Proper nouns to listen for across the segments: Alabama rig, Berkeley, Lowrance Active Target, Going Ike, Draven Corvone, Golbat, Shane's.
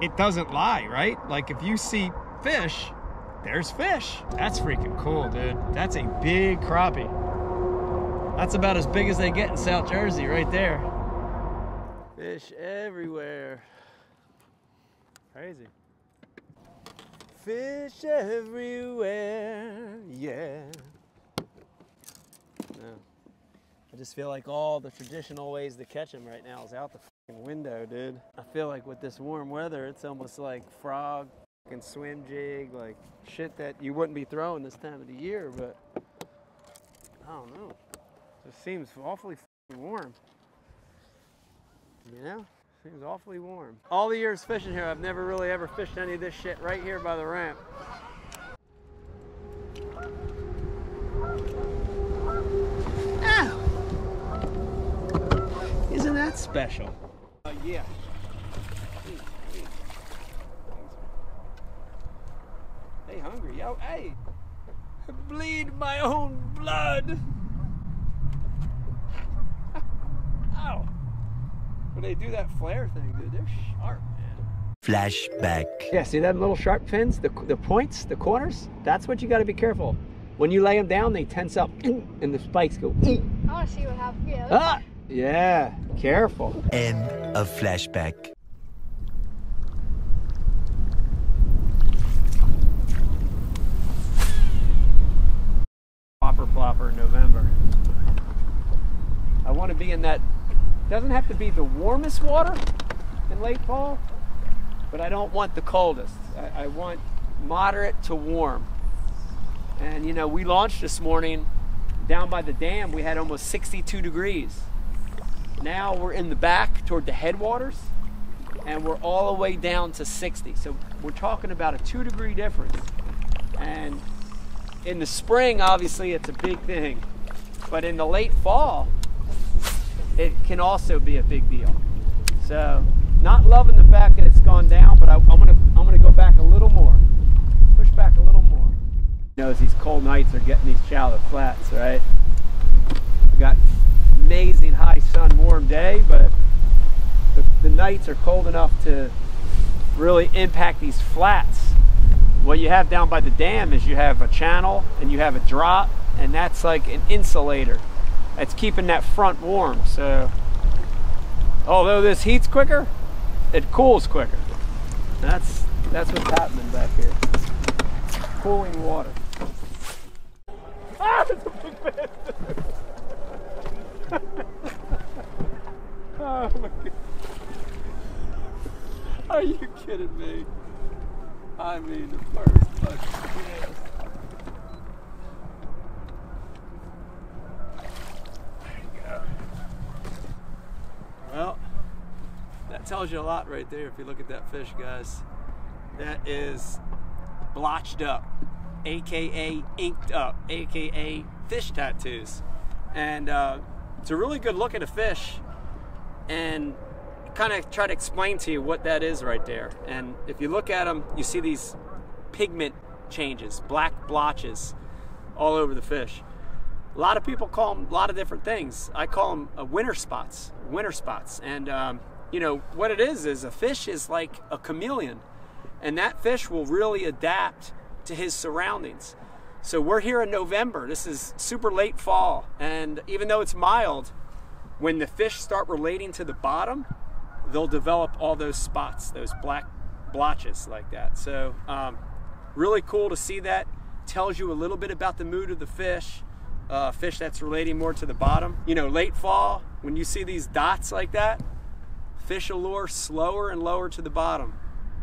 it doesn't lie, right? Like if you see fish, there's fish. That's freaking cool, dude. That's a big crappie. That's about as big as they get in South Jersey right there. Fish everywhere. Crazy. Fish everywhere, yeah. No. I just feel like all the traditional ways to catch them right now is out the f***ing window, dude. I feel like with this warm weather, it's almost like frog and swim jig, like shit that you wouldn't be throwing this time of the year, but I don't know. It just seems awfully f***ing warm, you know? Seems awfully warm. All the years fishing here, I've never really ever fished any of this shit right here by the ramp. Ow! Isn't that special? Yeah. They hungry, yo. Hey! Bleed my own blood! Ow! When they do that flare thing, dude, they're sharp, man. Flashback. Yeah, see that little sharp fins? The points, the corners? That's what you gotta be careful. When you lay them down, they tense up, and the spikes go. I wanna see what happens. Yeah, ah! Yeah, careful. End of flashback. Popper plopper in November. I wanna be in that. Doesn't have to be the warmest water in late fall, but I don't want the coldest. I want moderate to warm. And you know, we launched this morning down by the dam. We had almost 62 degrees. Now we're in the back toward the headwaters, and we're all the way down to 60. So we're talking about a 2-degree difference. And in the spring, obviously, it's a big thing. But in the late fall, it can also be a big deal. So, not loving the fact that it's gone down, but I'm gonna go back a little more, push back a little more. You know, these cold nights are getting these shallow flats, right? We got amazing high sun, warm day, but the nights are cold enough to really impact these flats. What you have down by the dam is you have a channel and you have a drop, and that's like an insulator. It's keeping that front warm, so although this heats quicker, it cools quicker. That's what's happening back here. Cooling water. Ah, it's a big fish! Oh my God. Are you kidding me? I mean, the first fucking fish. Well, that tells you a lot right there if you look at that fish, guys. That is blotched up, AKA inked up, AKA fish tattoos. And it's a really good look at a fish, and kind of try to explain to you what that is right there. And if you look at them, you see these pigment changes, black blotches all over the fish. A lot of people call them a lot of different things. I call them winter spots. And you know, what it is a fish is like a chameleon, and that fish will really adapt to his surroundings. So we're here in November. This is super late fall. And even though it's mild, when the fish start relating to the bottom, they'll develop all those spots, those black blotches like that. So really cool to see that. Tells you a little bit about the mood of the fish. Fish that's relating more to the bottom. You know, late fall, when you see these dots like that, fish will lure slower and lower to the bottom,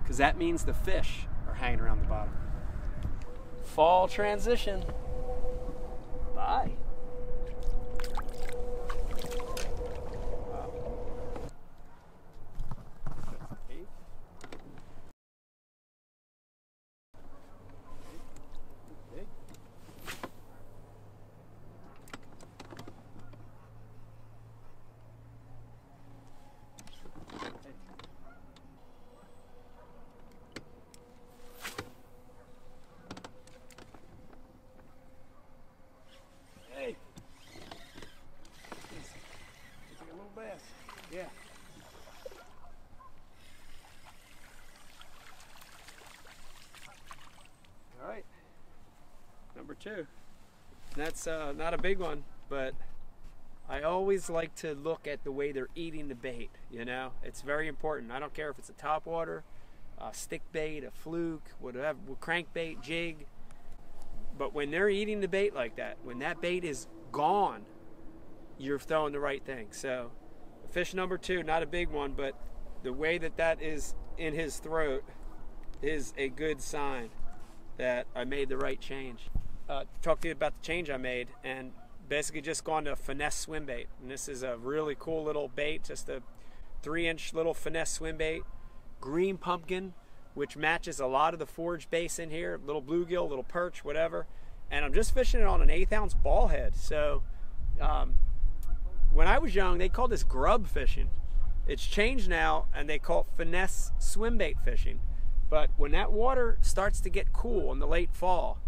because that means the fish are hanging around the bottom. Fall transition. Bye. too. And that's not a big one, but I always like to look at the way they're eating the bait, you know? It's very important. I don't care if it's a topwater, a stick bait, a fluke, whatever, crankbait, jig. But when they're eating the bait like that, when that bait is gone, you're throwing the right thing. So fish number two, not a big one, but the way that that is in his throat is a good sign that I made the right change. Talk to you about the change I made, and basically just gone to finesse swim bait. And this is a really cool little bait, just a 3-inch little finesse swim bait, green pumpkin, which matches a lot of the forage bass in here, little bluegill, little perch, whatever. And I'm just fishing it on an 1/8 ounce ball head. So when I was young, they called this grub fishing. It's changed now, and they call it finesse swim bait fishing. But when that water starts to get cool in the late fall,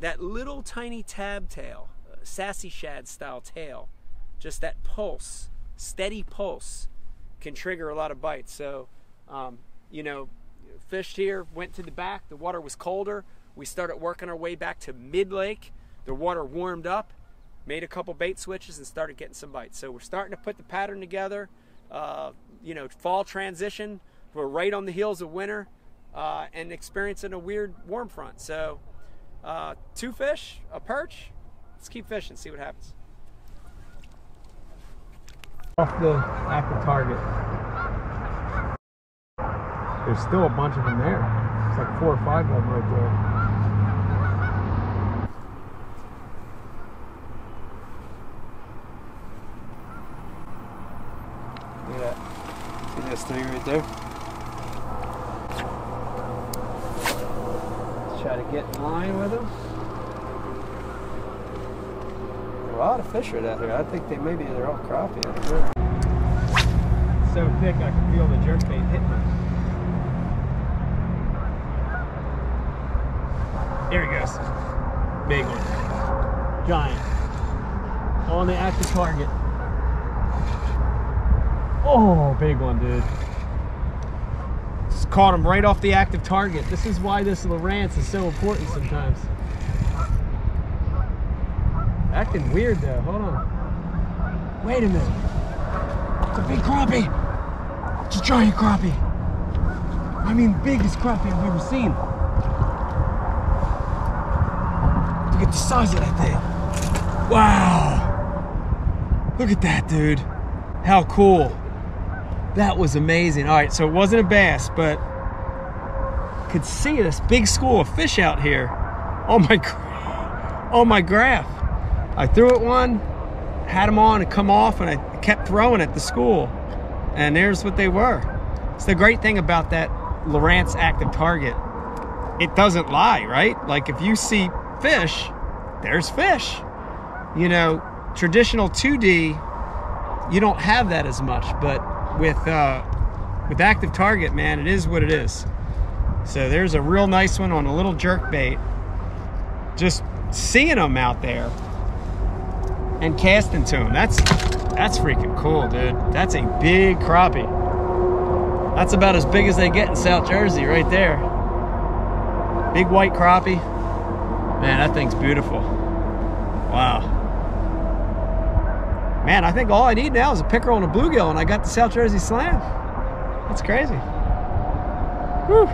that little tiny tab tail, sassy shad style tail, just that pulse, steady pulse, can trigger a lot of bites. So, you know, fished here, went to the back, the water was colder. We started working our way back to mid-lake. The water warmed up, made a couple bait switches, and started getting some bites. So we're starting to put the pattern together. You know, fall transition, we're right on the heels of winter, and experiencing a weird warm front. So, 2 fish, a perch. Let's keep fishing, see what happens. Off the active target. There's still a bunch of them there. It's like 4 or 5 of them right there. Look at that. See those 3 right there? Let's try to get in line with them. There are a lot of fish right out here. I think they maybe they're all crappie out here. It's so thick I can feel the jerkbait hitting them. There he goes. Big one. Giant. On the active target. Oh, big one, dude. Just caught him right off the active target. This is why this Lowrance is so important sometimes. Acting weird, though. Hold on. Wait a minute. It's a big crappie. It's a giant crappie. I mean, biggest crappie I've ever seen. Look at the size of that thing. Wow. Look at that, dude. How cool. That was amazing. All right, so it wasn't a bass, but could see this big school of fish out here on my graph. I threw it one, had them on and come off, and I kept throwing at the school. And there's what they were. It's the great thing about that Lowrance active target. It doesn't lie, right? Like if you see fish, there's fish. You know, traditional 2D, you don't have that as much, but with active target, man, it is what it is. So there's a real nice one on a little jerk bait. Just seeing them out there and casting to them, that's freaking cool, dude. That's a big crappie. That's about as big as they get in South Jersey right there. Big white crappie, man. That thing's beautiful. Wow. Man, I think all I need now is a pickerel and a bluegill, and I got the South Jersey Slam. That's crazy. Woo!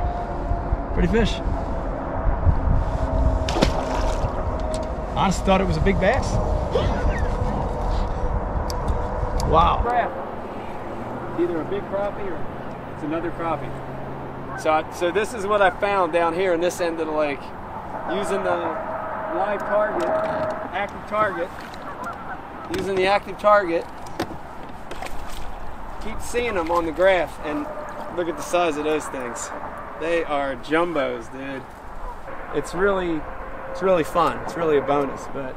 Pretty fish. I just thought it was a big bass. Wow. Crap. Either a big crappie or it's another crappie. So this is what I found down here in this end of the lake. Using the live target, active target. Using the active target, keep seeing them on the graph, and look at the size of those things. They are jumbos, dude. It's really fun. It's really a bonus, but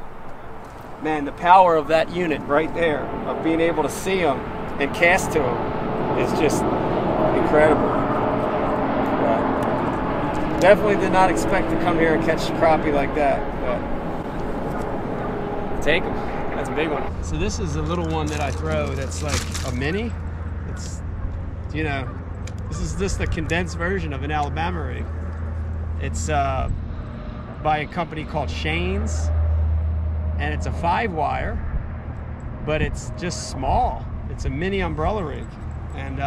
man, the power of that unit right there, of being able to see them and cast to them, is just incredible. But definitely did not expect to come here and catch crappie like that, but take them. That's a big one. So this is a little one that I throw that's like a mini. It's, you know, this is just the condensed version of an Alabama rig. It's by a company called Shane's, and it's a 5-wire, but it's just small. It's a mini umbrella rig, and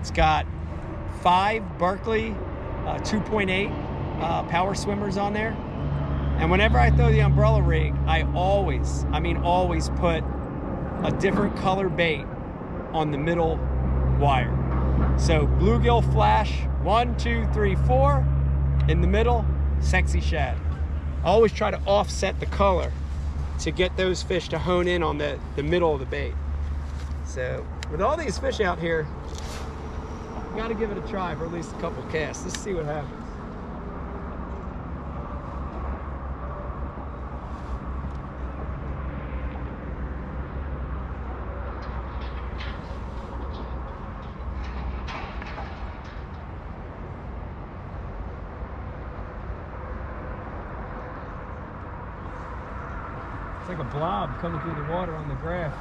it's got 5 Berkeley 2.8 power swimmers on there. And whenever I throw the umbrella rig, I always, I mean always, put a different color bait on the middle wire. So bluegill flash, 1, 2, 3, 4. In the middle, sexy shad. I always try to offset the color to get those fish to hone in on the middle of the bait. So with all these fish out here, you gotta give it a try for at least a couple casts. Let's see what happens. It's like a blob coming through the water on the graph.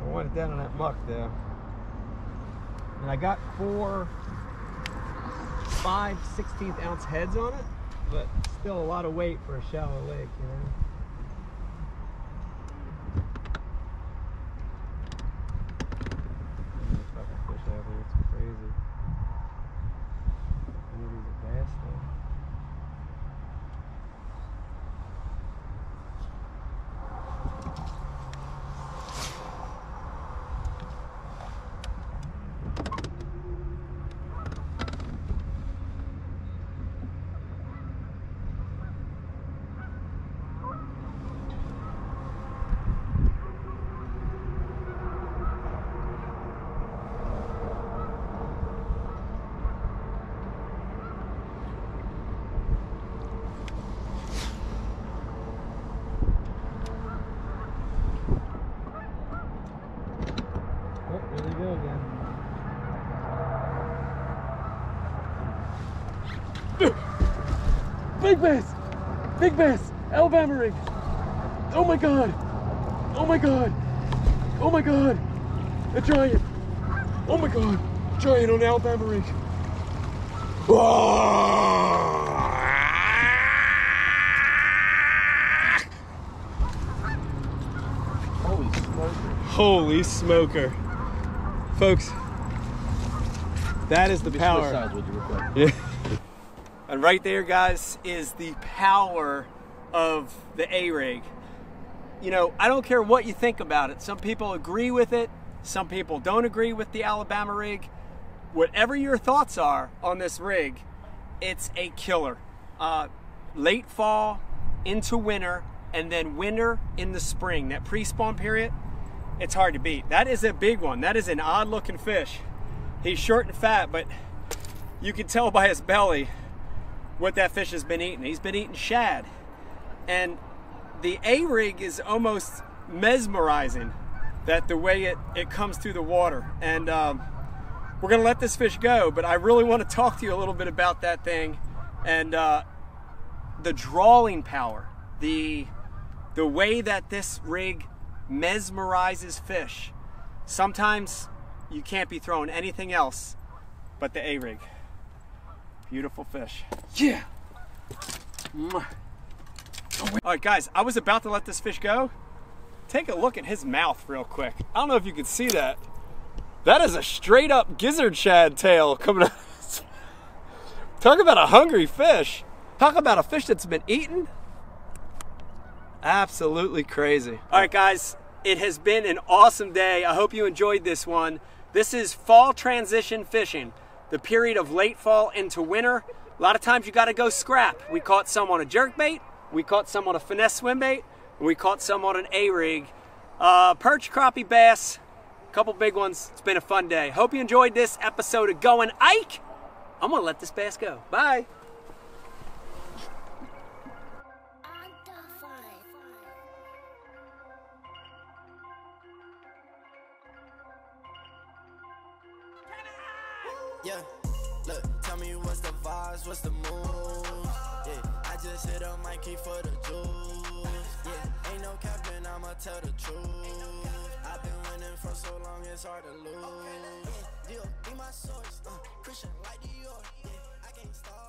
I wanted that on that muck there. And I got 4 5/16 ounce heads on it, but still a lot of weight for a shallow lake, you know. Fucking fish out here, it's crazy. Maybe the bass though. Big bass, Alabama rig. Oh my God, oh my God, oh my God, a giant. Oh my God, giant on Alabama rig. Holy smoker. Holy smoker. Folks, that is the power. Yeah. And right there, guys, is the power of the A-rig. You know, I don't care what you think about it. Some people agree with it. Some people don't agree with the Alabama rig. Whatever your thoughts are on this rig, it's a killer. Late fall into winter, and then winter in the spring, that pre-spawn period, it's hard to beat. That is a big one. That is an odd-looking fish. He's short and fat, but you can tell by his belly what that fish has been eating. He's been eating shad. And the A-rig is almost mesmerizing, that the way it comes through the water. And we're gonna let this fish go, but I really wanna talk to you a little bit about that thing and the drawing power, the way that this rig mesmerizes fish. Sometimes you can't be throwing anything else but the A-rig. Beautiful fish. Yeah. All right, guys, I was about to let this fish go. Take a look at his mouth real quick. I don't know if you can see that. That is a straight up gizzard shad tail coming out. Talk about a hungry fish. Talk about a fish that's been eaten. Absolutely crazy. All right, guys, it has been an awesome day. I hope you enjoyed this one. This is fall transition fishing. The period of late fall into winter. A lot of times you gotta go scrap. We caught some on a jerkbait, we caught some on a finesse swim bait, and we caught some on an A-rig. Perch, crappie, bass, a couple big ones. It's been a fun day. Hope you enjoyed this episode of Going Ike. I'm gonna let this bass go. Bye. yeah. Look, tell me what's the vibes, what's the moves? Yeah, I just hit up Mikey for the juice. Yeah, ain't no capping, I'ma tell the truth. I've been winning for so long, it's hard to lose. Yeah, be my source, Christian like Dior. Yeah, I can't stop.